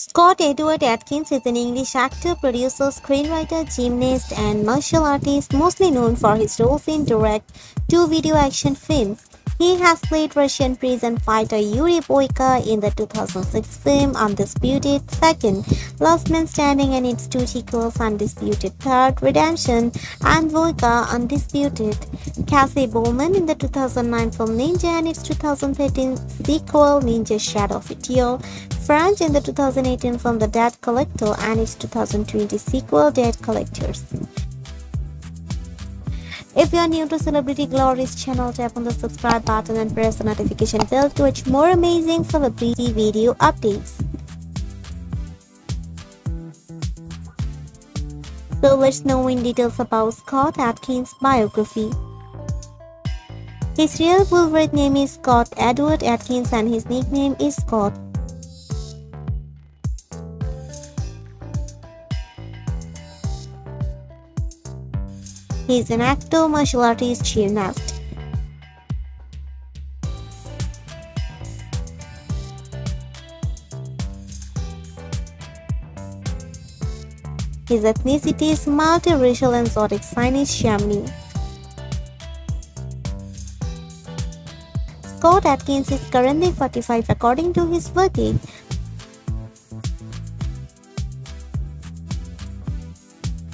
Scott Edward Adkins is an English actor, producer, screenwriter, gymnast and martial artist, mostly known for his roles in direct to video action films. He has played Russian prison fighter Yuri Boyka in the 2006 film Undisputed, second, Last Man Standing and its two sequels Undisputed, third, Redemption, and Boyka Undisputed. Cassie Bowman in the 2009 film Ninja and its 2013 sequel Ninja Shadow of It All. French in the 2018 film The Debt Collector and its 2020 sequel Debt Collectors. If you are new to Celebrity Glorious channel, tap on the subscribe button and press the notification bell to watch more amazing celebrity video updates. So let's know in details about Scott Adkins' biography. His real birth name is Scott Edward Adkins and his nickname is Scott. He is an actor, martial artist, gymnast. His ethnicity is multiracial and zodiac sign is Gemini. Scott Adkins is currently 45 according to his verdict.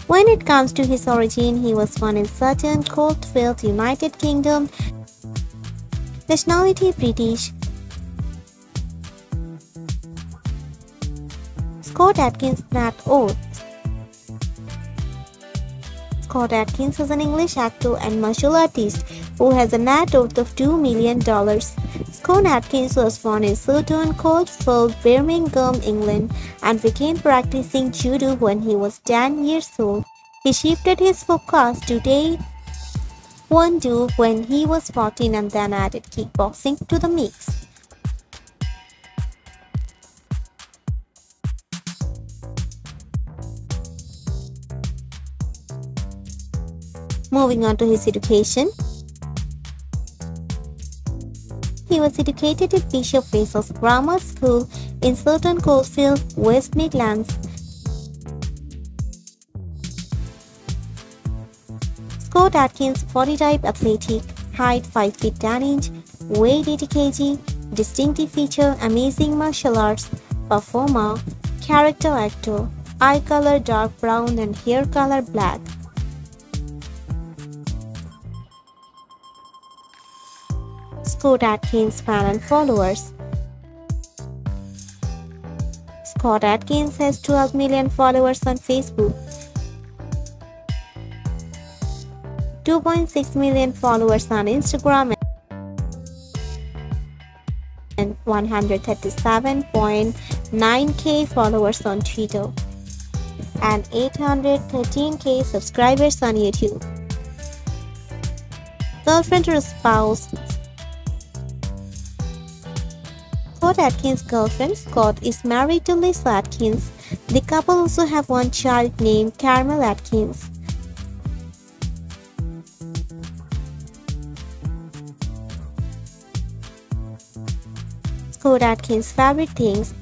When it comes to his origin, he was born in Sutton Coldfield, United Kingdom. Nationality British. Scott Adkins Nat Oath. Scott Adkins is an English actor and martial artist who has a net worth of $2 million. Scott Adkins was born in Sutton Coldfield, Birmingham, England, and began practicing judo when he was 10 years old. He shifted his focus to Taekwondo when he was 14 and then added kickboxing to the mix. Moving on to his education. He was educated at Bishop Vesey's Grammar School in Sutton Coldfield, West Midlands. Scott Adkins, body type athletic, height 5 feet 10 inch, weight 80 kg, distinctive feature, amazing martial arts, performer, character actor, eye color dark brown and hair color black. Scott Adkins fan and followers. Scott Adkins has 12 million followers on Facebook, 2.6 million followers on Instagram and 137.9k followers on Twitter and 813k subscribers on YouTube. Girlfriend or spouse. Scott Adkins' girlfriend Scott is married to Lisa Adkins. The couple also have one child named Carmel Adkins. Scott Adkins' favorite things.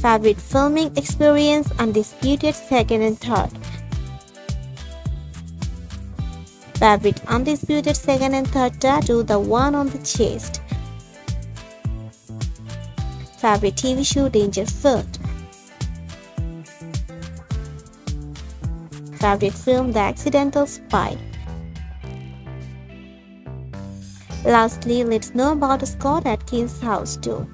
Favorite filming experience: Undisputed, second and third. Favorite Undisputed second and third tattoo, the one on the chest. Favorite TV show Dangerfield. Favorite film The Accidental Spy. Lastly, let's know about Scott Adkins' house tour.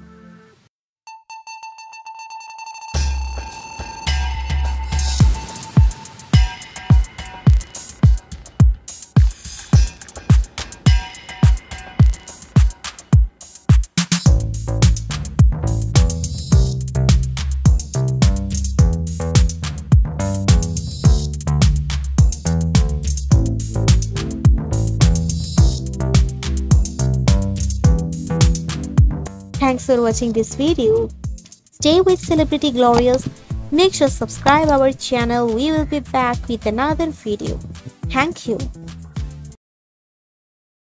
Thanks for watching this video. Stay with Celebrity Glorious. Make sure to subscribe our channel. We will be back with another video. Thank you.